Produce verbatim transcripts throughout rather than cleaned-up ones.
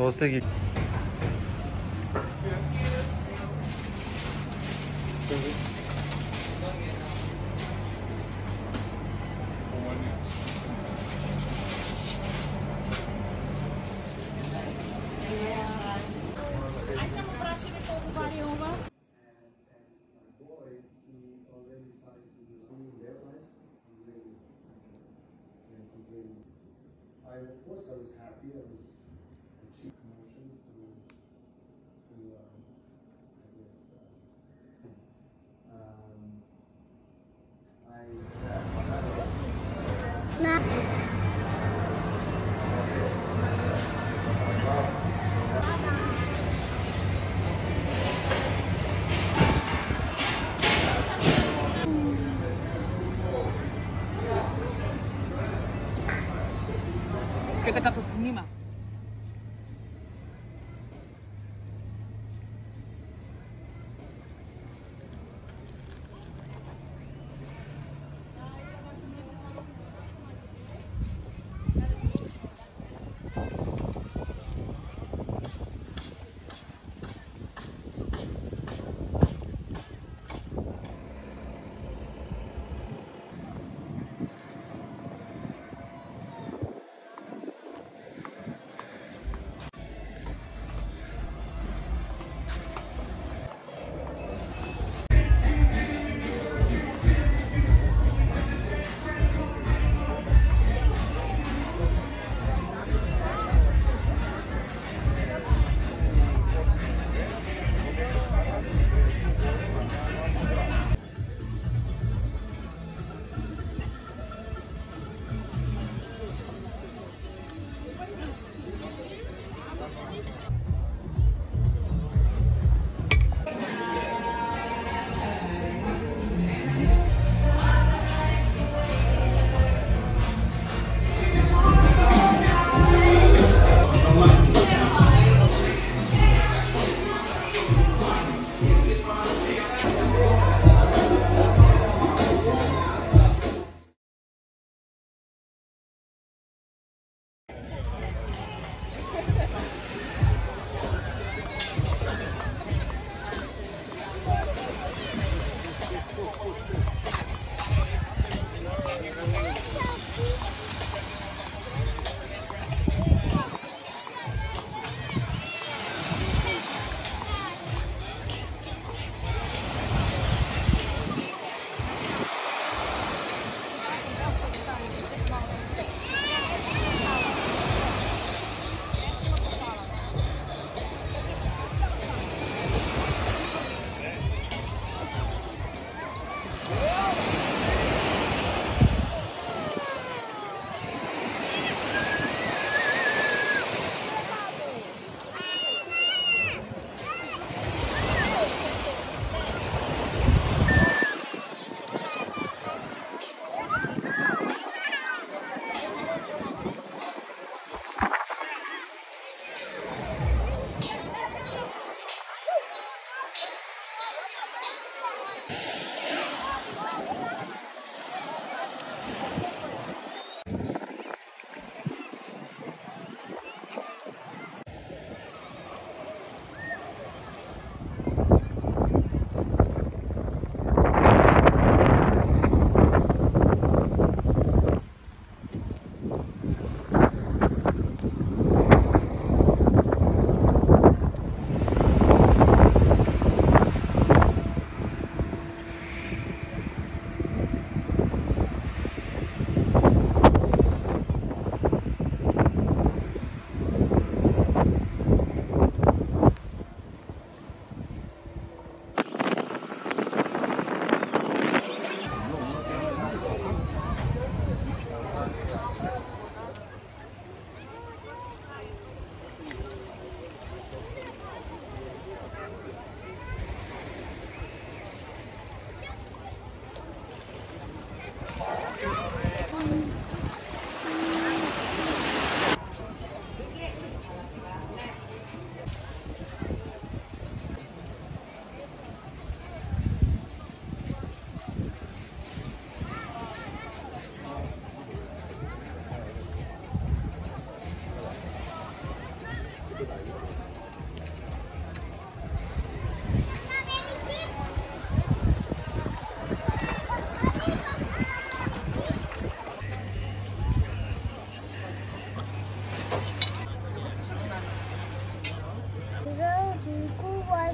Tosta git. Of course, I was happy. I was achieving emotions through, through um, I guess, uh, um, I. No. Это как снимок.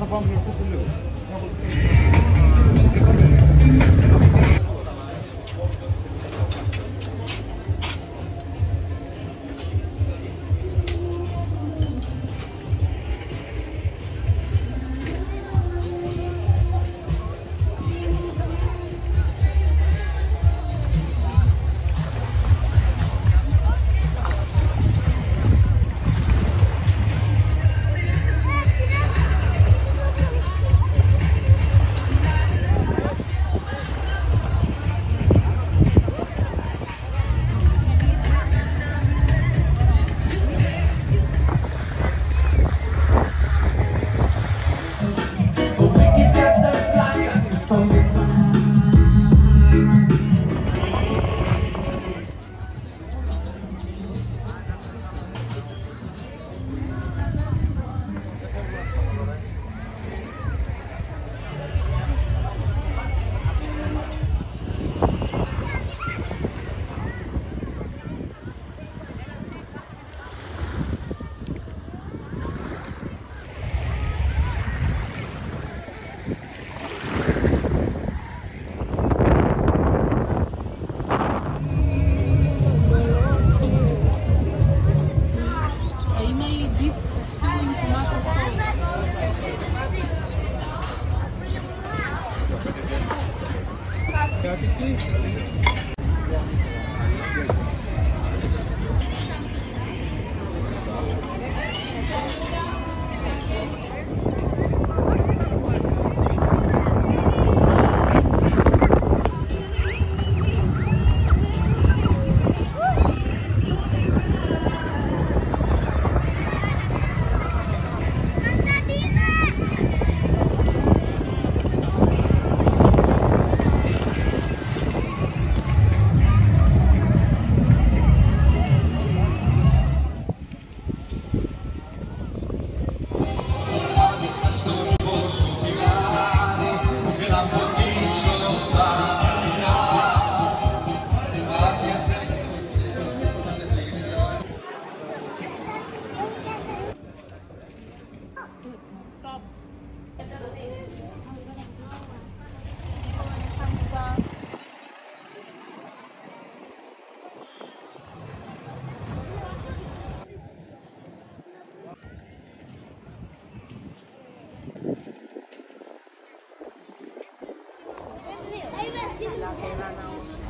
da bambu yapabiliyor.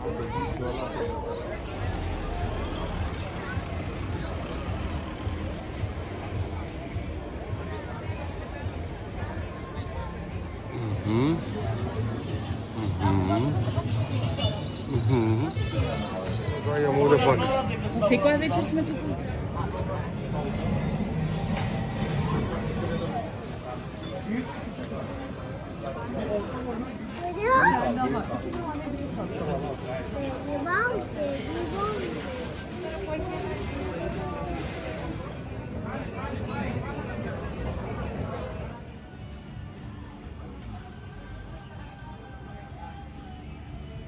Угу. Угу. Угу. Да, я мога да плакам. За кой вечер сме тук? Thank you.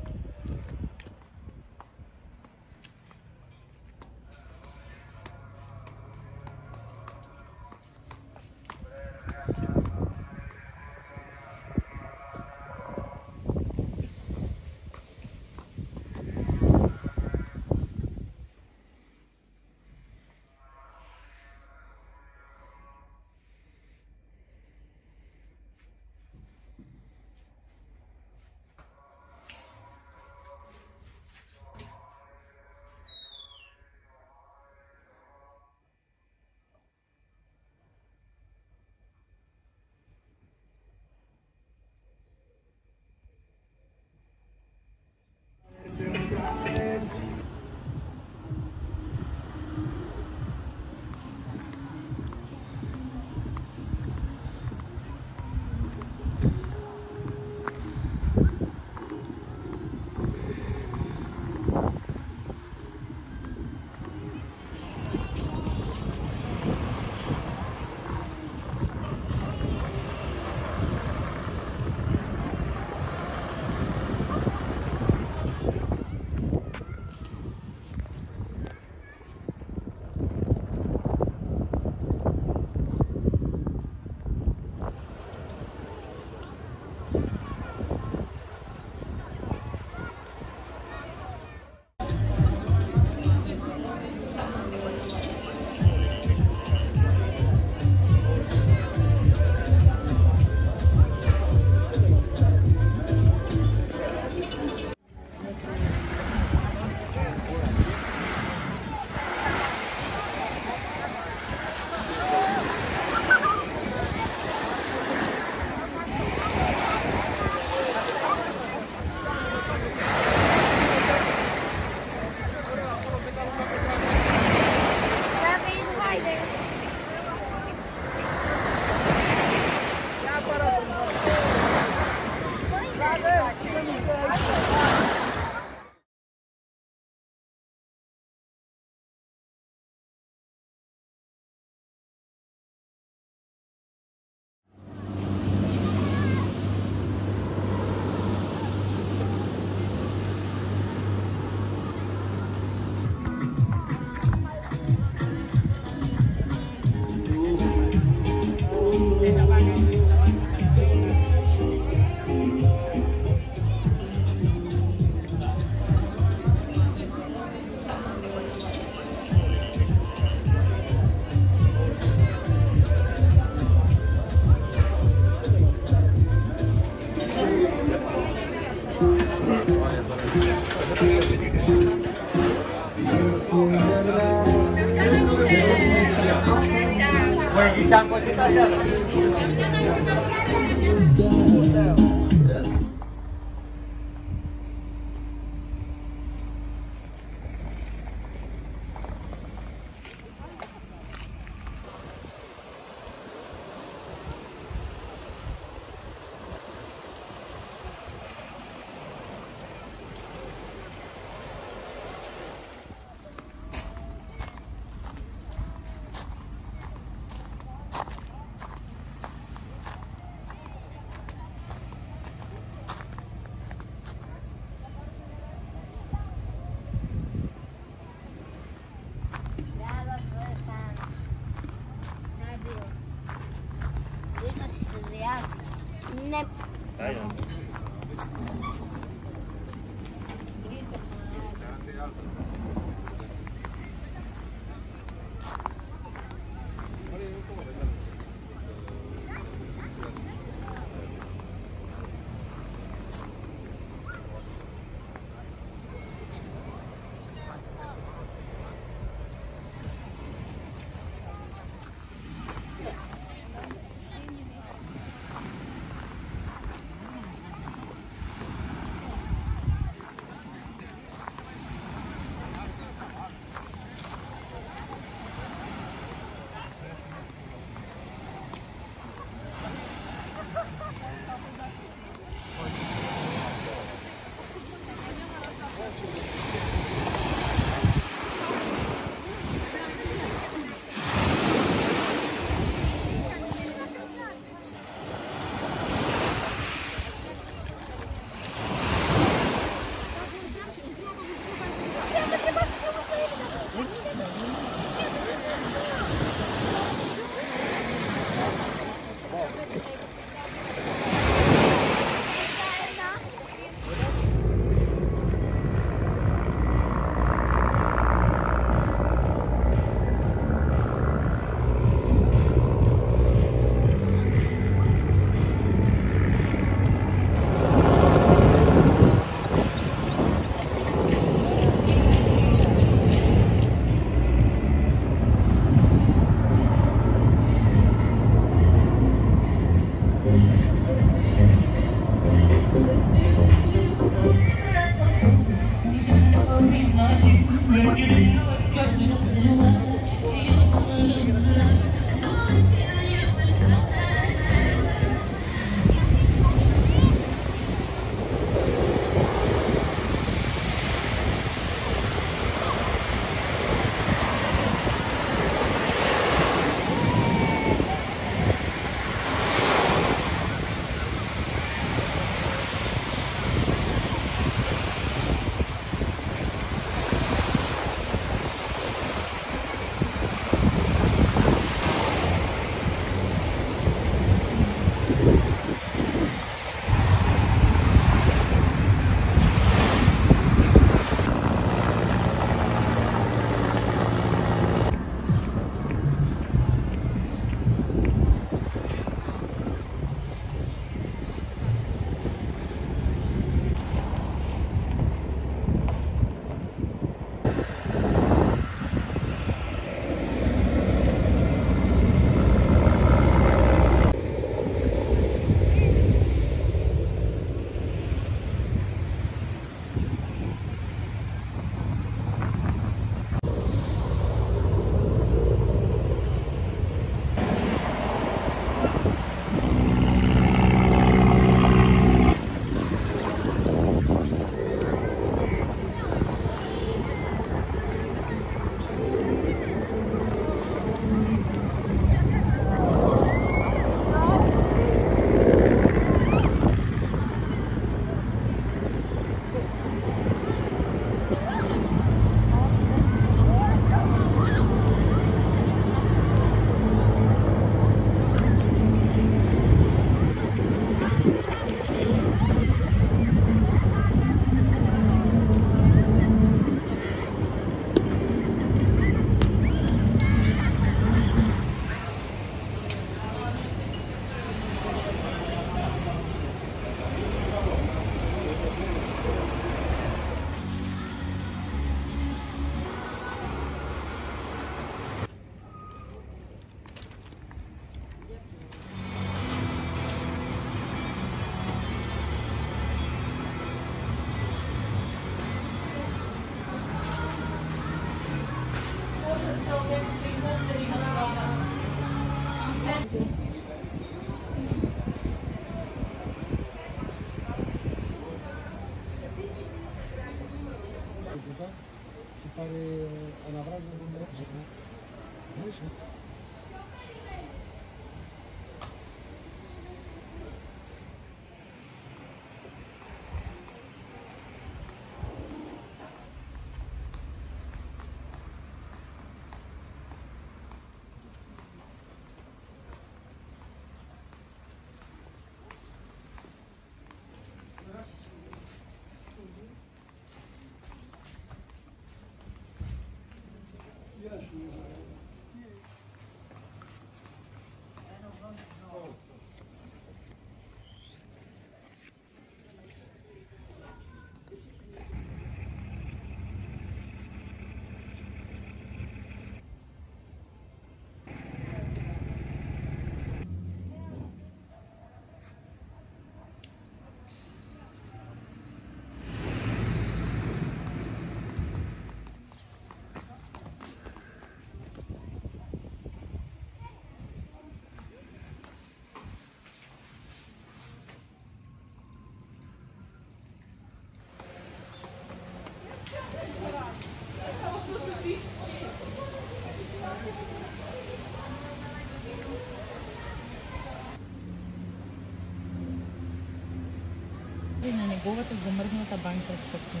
какого-то замерзната банка с пътни.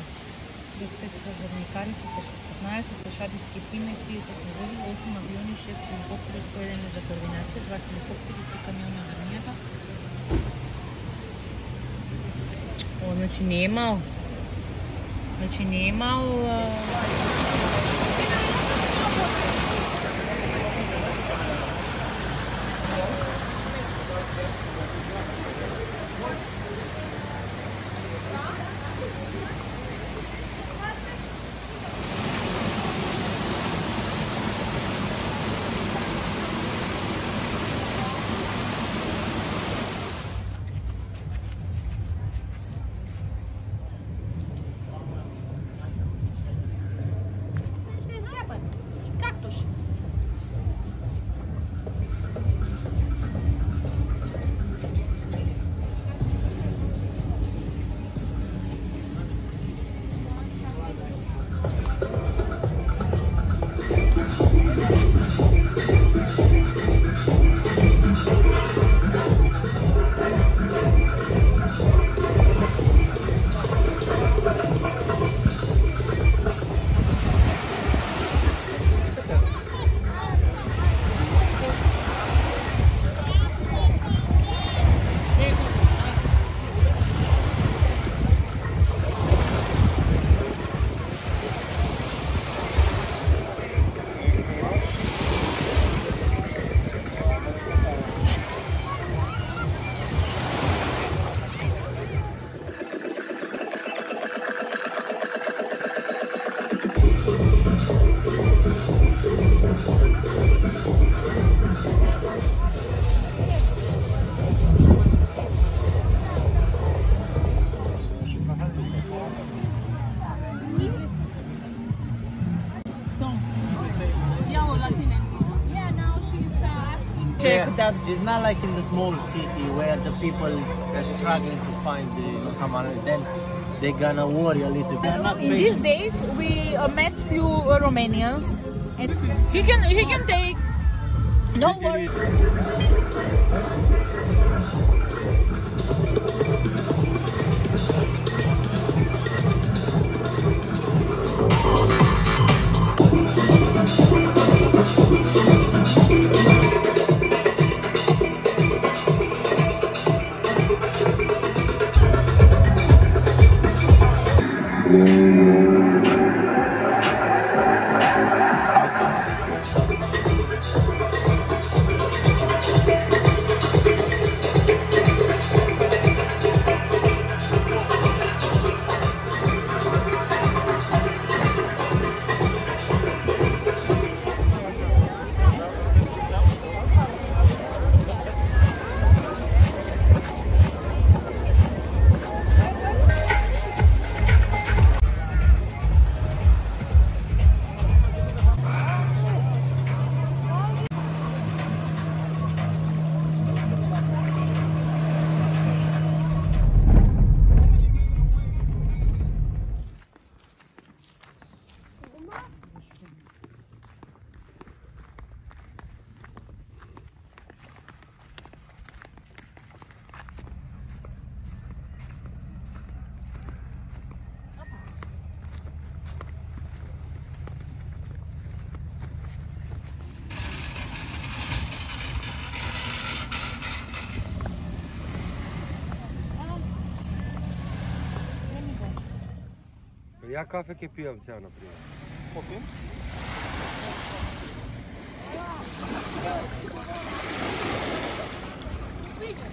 Респектът за вникари сутешка петнайсет, пешади с кипина и тридесет снегови, осем авиони, шест хеликоптери, поедени за координация, два хеликоптери, три камиона на линията. О, значи не е мал. Значи не е мал... It's not like in the small city where the people are struggling to find you know, someone else, then they're gonna worry a little bit. Not in these days, we uh, met few uh, Romanians, and he can, he can take, no worries. Ja kafeke pijem seja, naprimer. Popim? Vidim!